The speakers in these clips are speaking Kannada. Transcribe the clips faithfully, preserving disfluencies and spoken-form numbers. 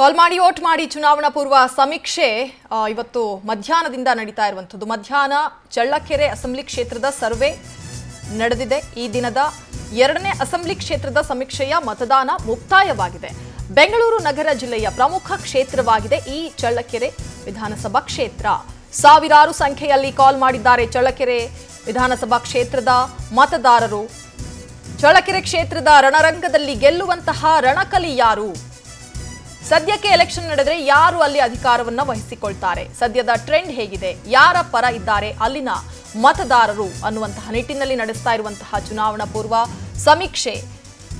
ಕಾಲ್ ಮಾಡಿ ವೋಟ್ ಮಾಡಿ ಚುನಾವಣಾ ಪೂರ್ವ ಸಮೀಕ್ಷೆ ಇವತ್ತು ಮಧ್ಯಾಹ್ನದಿಂದ ನಡೀತಾ ಇರುವಂತದ್ದು. ಮಧ್ಯಾಹ್ನ ಚಳ್ಳಕೆರೆ ಅಸೆಂಬ್ಲಿ ಕ್ಷೇತ್ರದ ಸರ್ವೆ ನಡೆದಿದೆ. ಈ ದಿನದ ಎರಡನೇ ಅಸೆಂಬ್ಲಿ ಕ್ಷೇತ್ರದ ಸಮೀಕ್ಷೆಯ ಮತದಾನ ಮುಕ್ತಾಯವಾಗಿದೆ. ಬೆಂಗಳೂರು ನಗರ ಜಿಲ್ಲೆಯ ಪ್ರಮುಖ ಕ್ಷೇತ್ರವಾಗಿದೆ ಈ ಚಳ್ಳಕೆರೆ ವಿಧಾನಸಭಾ ಕ್ಷೇತ್ರ. ಸಾವಿರಾರು ಸಂಖ್ಯೆಯಲ್ಲಿ ಕಾಲ್ ಮಾಡಿದ್ದಾರೆ ಚಳ್ಳಕೆರೆ ವಿಧಾನಸಭಾ ಕ್ಷೇತ್ರದ ಮತದಾರರು. ಚಳ್ಳಕೆರೆ ಕ್ಷೇತ್ರದ ರಣರಂಗದಲ್ಲಿ ಗೆಲ್ಲುವಂತಹ ರಣಕಲಿ ಯಾರು, ಸದ್ಯಕ್ಕೆ ಎಲೆಕ್ಷನ್ ನಡೆದರೆ ಯಾರು ಅಲ್ಲಿ ಅಧಿಕಾರವನ್ನ ವಹಿಸಿಕೊಳ್ತಾರೆ, ಸದ್ಯದ ಟ್ರೆಂಡ್ ಹೇಗಿದೆ, ಯಾರ ಪರ ಇದ್ದಾರೆ ಅಲ್ಲಿನ ಮತದಾರರು ಅನ್ನುವಂತಹ ನಿಟ್ಟಿನಲ್ಲಿ ನಡೆಸ್ತಾ ಇರುವಂತಹ ಚುನಾವಣಾ ಪೂರ್ವ ಸಮೀಕ್ಷೆ.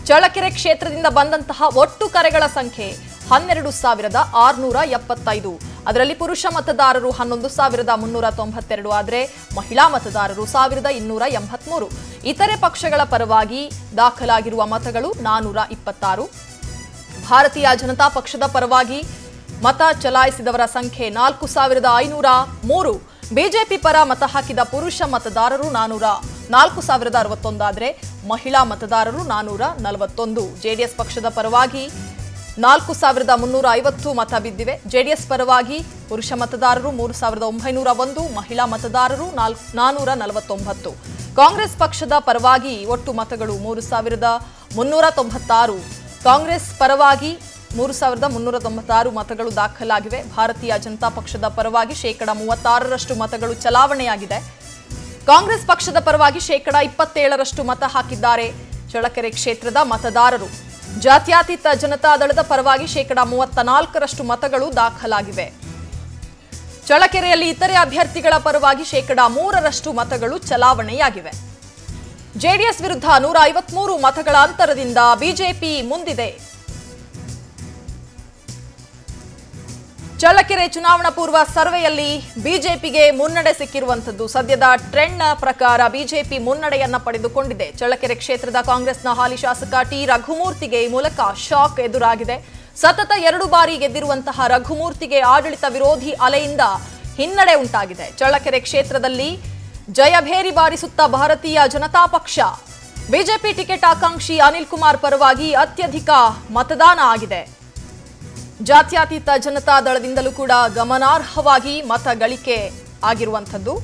ಚಳ್ಳಕೆರೆ ಕ್ಷೇತ್ರದಿಂದ ಬಂದಂತಹ ಒಟ್ಟು ಕರೆಗಳ ಸಂಖ್ಯೆ ಹನ್ನೆರಡು ಸಾವಿರದ ಆರುನೂರ ಎಪ್ಪತ್ತೈದು. ಅದರಲ್ಲಿ ಪುರುಷ ಮತದಾರರು ಹನ್ನೊಂದು ಸಾವಿರದ ಮುನ್ನೂರ ತೊಂಬತ್ತೆರಡು, ಆದರೆ ಮಹಿಳಾ ಮತದಾರರು ಸಾವಿರದ ಇನ್ನೂರ ಎಂಬತ್ಮೂರು. ಇತರೆ ಪಕ್ಷಗಳ ಪರವಾಗಿ ದಾಖಲಾಗಿರುವ ಮತಗಳು ನಾನೂರ ಇಪ್ಪತ್ತಾರು. ಭಾರತೀಯ ಜನತಾ ಪಕ್ಷದ ಪರವಾಗಿ ಮತ ಚಲಾಯಿಸಿದವರ ಸಂಖ್ಯೆ ನಾಲ್ಕು ಸಾವಿರದ ಐನೂರ ಮೂರು. ಬಿಜೆಪಿ ಪರ ಮತ ಹಾಕಿದ ಪುರುಷ ಮತದಾರರು ನಾನೂರ ನಾಲ್ಕು ಸಾವಿರದ ಅರವತ್ತೊಂದು, ಆದರೆ ಮಹಿಳಾ ಮತದಾರರು ನಾನೂರ ನಲವತ್ತೊಂದು. ಜೆಡಿಎಸ್ ಪಕ್ಷದ ಪರವಾಗಿ ನಾಲ್ಕು ಸಾವಿರದ ಮುನ್ನೂರ ಐವತ್ತು ಮತ ಬಿದ್ದಿವೆ. ಜೆಡಿಎಸ್ ಪರವಾಗಿ ಪುರುಷ ಮತದಾರರು ಮೂರು ಸಾವಿರದ ಒಂಬೈನೂರ ಒಂದು, ಮಹಿಳಾ ಮತದಾರರು ನಾನೂರ ನಲವತ್ತೊಂಬತ್ತು. ಕಾಂಗ್ರೆಸ್ ಪಕ್ಷದ ಪರವಾಗಿ ಒಟ್ಟು ಮತಗಳು ಮೂರು ಸಾವಿರದ ಮುನ್ನೂರ ತೊಂಬತ್ತಾರು. ಕಾಂಗ್ರೆಸ್ ಪರವಾಗಿ ಮೂರು ಸಾವಿರದ ಮುನ್ನೂರ ತೊಂಬತ್ತಾರು ಮತಗಳು ದಾಖಲಾಗಿವೆ. ಭಾರತೀಯ ಜನತಾ ಪಕ್ಷದ ಪರವಾಗಿ ಶೇಕಡ ಮೂವತ್ತಾರರಷ್ಟು ಮತಗಳು ಚಲಾವಣೆಯಾಗಿದೆ. ಕಾಂಗ್ರೆಸ್ ಪಕ್ಷದ ಪರವಾಗಿ ಶೇಕಡ ಇಪ್ಪತ್ತೇಳರಷ್ಟು ಮತ ಹಾಕಿದ್ದಾರೆ ಚಳ್ಳಕೆರೆ ಕ್ಷೇತ್ರದ ಮತದಾರರು. ಜಾತ್ಯತೀತ ಜನತಾದಳದ ಪರವಾಗಿ ಶೇಕಡ ಮೂವತ್ತ ನಾಲ್ಕರಷ್ಟು ಮತಗಳು ದಾಖಲಾಗಿವೆ. ಚಳ್ಳಕೆರೆಯಲ್ಲಿ ಇತರೆ ಅಭ್ಯರ್ಥಿಗಳ ಪರವಾಗಿ ಶೇಕಡ ಮೂರರಷ್ಟು ಮತಗಳು ಚಲಾವಣೆಯಾಗಿವೆ. ಜೆಡಿಎಸ್ ವಿರುದ್ಧ ನೂರ ಐವತ್ಮೂರು ಮತಗಳ ಅಂತರದಿಂದ ಬಿಜೆಪಿ ಮುಂದಿದೆ. ಚಳ್ಳಕೆರೆ ಚುನಾವಣಾ ಪೂರ್ವ ಸರ್ವೆಯಲ್ಲಿ ಬಿಜೆಪಿಗೆ ಮುನ್ನಡೆ ಸಿಕ್ಕಿರುವಂತದ್ದು. ಸದ್ಯದ ಟ್ರೆಂಡ್ನ ಪ್ರಕಾರ ಬಿಜೆಪಿ ಮುನ್ನಡೆಯನ್ನ ಪಡೆದುಕೊಂಡಿದೆ. ಚಳ್ಳಕೆರೆ ಕ್ಷೇತ್ರದ ಕಾಂಗ್ರೆಸ್ನ ಹಾಲಿ ಶಾಸಕ ಟಿ ರಘುಮೂರ್ತಿಗೆ ಈ ಮೂಲಕ ಶಾಕ್ ಎದುರಾಗಿದೆ. ಸತತ ಎರಡು ಬಾರಿ ಗೆದ್ದಿರುವಂತಹ ರಘುಮೂರ್ತಿಗೆ ಆಡಳಿತ ವಿರೋಧಿ ಅಲೆಯಿಂದ ಹಿನ್ನಡೆ ಉಂಟಾಗಿದೆ. ಚಳ್ಳಕೆರೆ ಕ್ಷೇತ್ರದಲ್ಲಿ ಜಯಭೇರಿ ಬಾರಿಸುತ್ತಾ ಭಾರತೀಯ ಜನತಾ ಪಕ್ಷ ಬಿಜೆಪಿ ಟಿಕೆಟ್ ಆಕಾಂಕ್ಷಿ ಅನಿಲ್ ಕುಮಾರ್ ಪರವಾಗಿ ಅತ್ಯಧಿಕ ಮತದಾನ ಆಗಿದೆ. ಜಾತ್ಯತೀತ ಜನತಾದಳದಿಂದಲೂ ಕೂಡ ಗಮನಾರ್ಹವಾಗಿ ಮತ ಗಳಿಕೆ ಆಗಿರುವಂಥದ್ದು.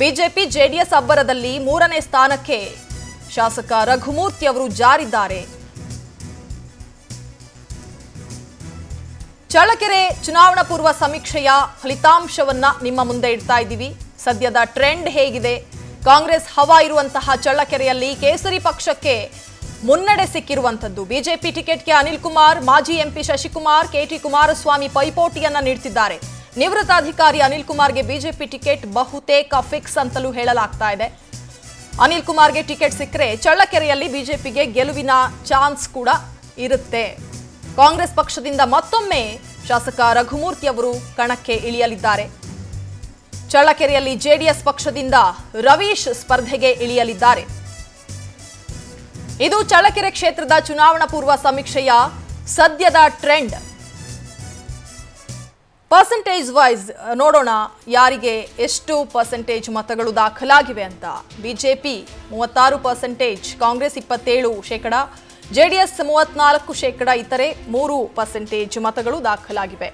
ಬಿಜೆಪಿ ಜೆಡಿಎಸ್ ಅಬ್ಬರದಲ್ಲಿ ಮೂರನೇ ಸ್ಥಾನಕ್ಕೆ ಶಾಸಕ ರಘುಮೂರ್ತಿ ಅವರು ಜಾರಿದ್ದಾರೆ. ಚಳ್ಳಕೆರೆ ಚುನಾವಣಾ ಪೂರ್ವ ಸಮೀಕ್ಷೆಯ ಫಲಿತಾಂಶವನ್ನ ನಿಮ್ಮ ಮುಂದೆ ಇಡ್ತಾ ಇದ್ದೀವಿ. ಸದ್ಯದ ಟ್ರೆಂಡ್ ಹೇಗಿದೆ? ಕಾಂಗ್ರೆಸ್ ಹವಾ ಇರುವಂತಹ ಚಳ್ಳಕೆರೆಯಲ್ಲಿ ಕೇಸರಿ ಪಕ್ಷಕ್ಕೆ ಮುನ್ನಡೆ ಸಿಕ್ಕಿರುವಂಥದ್ದು. ಬಿಜೆಪಿ ಟಿಕೆಟ್ಗೆ ಅನಿಲ್ ಕುಮಾರ್, ಮಾಜಿ MP Shashikumar, KT Kumaraswamy ಪೈಪೋಟಿಯನ್ನ ನೀಡುತ್ತಿದ್ದಾರೆ. ನಿವೃತ್ತ ಅಧಿಕಾರಿ ಅನಿಲ್ ಕುಮಾರ್ಗೆ ಬಿಜೆಪಿ ಟಿಕೆಟ್ ಬಹುತೇಕ ಫಿಕ್ಸ್ ಅಂತಲೂ ಹೇಳಲಾಗ್ತಾ ಇದೆ. ಅನಿಲ್ ಕುಮಾರ್ಗೆ ಟಿಕೆಟ್ ಸಿಕ್ಕರೆ ಚಳ್ಳಕೆರೆಯಲ್ಲಿ ಬಿಜೆಪಿಗೆ ಗೆಲುವಿನ ಚಾನ್ಸ್ ಕೂಡ ಇರುತ್ತೆ. ಕಾಂಗ್ರೆಸ್ ಪಕ್ಷದಿಂದ ಮತ್ತೊಮ್ಮೆ ಶಾಸಕ ರಘುಮೂರ್ತಿ ಅವರು ಕಣಕ್ಕೆ ಇಳಿಯಲಿದ್ದಾರೆ. ಚಳ್ಳಕೆರೆಯಲ್ಲಿ ಜೆಡಿಎಸ್ ಪಕ್ಷದಿಂದ ರವೀಶ್ ಸ್ಪರ್ಧೆಗೆ ಇಳಿಯಲಿದ್ದಾರೆ. ಇದು ಚಳ್ಳಕೆರೆ ಕ್ಷೇತ್ರದ ಚುನಾವಣಾ ಪೂರ್ವ ಸಮೀಕ್ಷೆಯ ಸದ್ಯದ ಟ್ರೆಂಡ್. ಪರ್ಸೆಂಟೇಜ್ ವೈಸ್ ನೋಡೋಣ ಯಾರಿಗೆ ಎಷ್ಟು ಪರ್ಸೆಂಟೇಜ್ ಮತಗಳು ದಾಖಲಾಗಿವೆ ಅಂತ. ಬಿಜೆಪಿ ಮೂವತ್ತಾರು ಪರ್ಸೆಂಟೇಜ್, ಕಾಂಗ್ರೆಸ್ ಇಪ್ಪತ್ತೇಳು ಶೇಕಡ, ಜೆಡಿಎಸ್ ಮೂವತ್ನಾಲ್ಕು ಶೇಕಡ, ಇತರೆ ಮೂರು ಪರ್ಸೆಂಟೇಜ್ ಮತಗಳು ದಾಖಲಾಗಿವೆ.